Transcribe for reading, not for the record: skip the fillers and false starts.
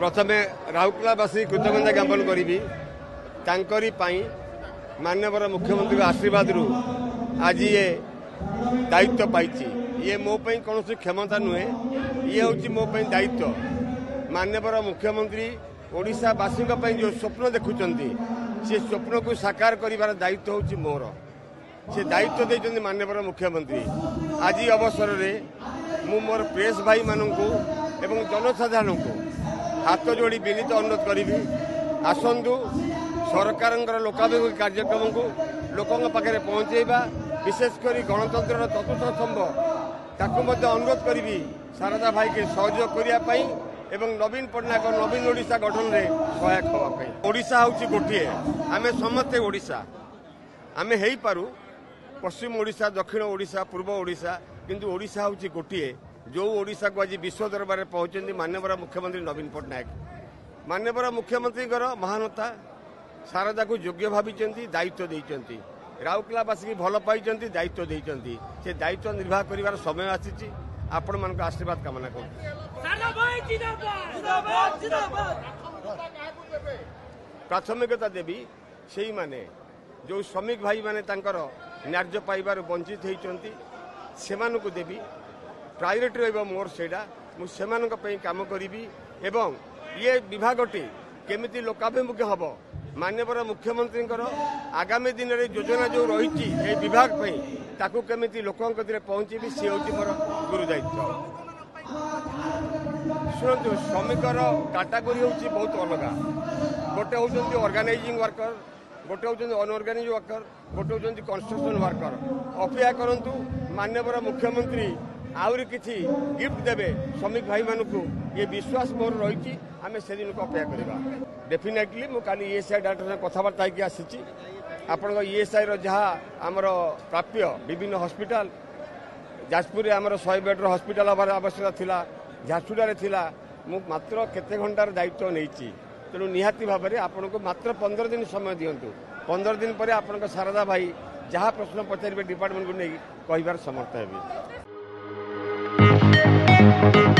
प्रथमे राउरकेलावासी कृतज्ञता ज्ञापन करी तांकरी पाई माननीय मुख्यमंत्री आशीर्वाद रु आज ये दायित्व पाई ये मोपी कौन क्षमता नुहे ये हूँ मोपी दायित्व माननीय मुख्यमंत्री ओडिशावासी जो स्वप्न देखुं से स्वप्न को साकार कर दायित्व हूँ मोर से दायित्व देते माननीय मुख्यमंत्री आज अवसर में मु मोर प्रेस भाई मानू एवं जनसाधारण को हाथ जोड़ी विनीत अनुरोध करी आसतु सरकार लोकाभिमुखी कार्यक्रम को लोकों पाखे पहुँचेवा विशेषकर गणतंत्र चतुर्थ स्तंभ ताकू अनुरोध करी शारदा भाई के सहयोग करने एवं नवीन पटनायक नवीन ओडिशा गठन में सहायक होगापी ओडिशा हूँ गोटे आम समस्ते ओडिशा आम हो पारू पश्चिम ओडिशा दक्षिण ओडिशा पूर्व ओडिशा किंतु ओडिशा हूँ गोटे जो ओडिशा को आज विश्व दरबार पहुंचती माननीय मुख्यमंत्री नवीन पटनायक माननीय मुख्यमंत्री महानता शारदा को योग्य भाई दायित्व देते राउरकेलावासी की भल पाई दायित्व देते से दायित्व निर्वाह कर समय आसी आपण मान आशीर्वाद कामना कर प्राथमिकता देवी से माने जो श्रमिक भाई माने न्याय पाइबार वंचित होती से देवी प्रायोरिटी रहा मोर से मुझे कम करी एवं ये विभागटी केमी लोकाभिमुखी हम माननीय मुख्यमंत्री आगामी दिन में योजना जो रही विभाग ताकू केमी लोक पहुँचेबी सी हूँ मोर गुरु दायित्व शुणु श्रमिकर कैटेगरी हूँ बहुत अलग गोटे हूँ ऑर्गेनाइजिंग वर्कर गोटे हूँ अनऑर्गानाइज वर्कर गोटे हूँ कंस्ट्रक्शन वर्कर अपेक्षा करूँ माननीय मुख्यमंत्री आउरी किसी गिफ्ट देवे श्रमिक भाई मानू ये विश्वास मोर रही आम से दिन को अपेक्षा करवा डेफिनेटली मुझे ईएसआई डायरेक्टर कथबार्ता हो ईएसआई रहा आमर प्राप्य विभिन्न हस्पिटाल जाजपुर आमर 100 बेड्र हस्पिटाल हमारे आवश्यकता थी झारसुडारे थिला मात्र केते घंटार दायित्व नहीं तेणु निहाती भाव में आपन को मात्र 15 दिन समय दिंतु 15 दिन पर आपन शारदा भाई जहाँ प्रश्न पचारे डिपार्टमेंट को नहीं कहार समर्थ है।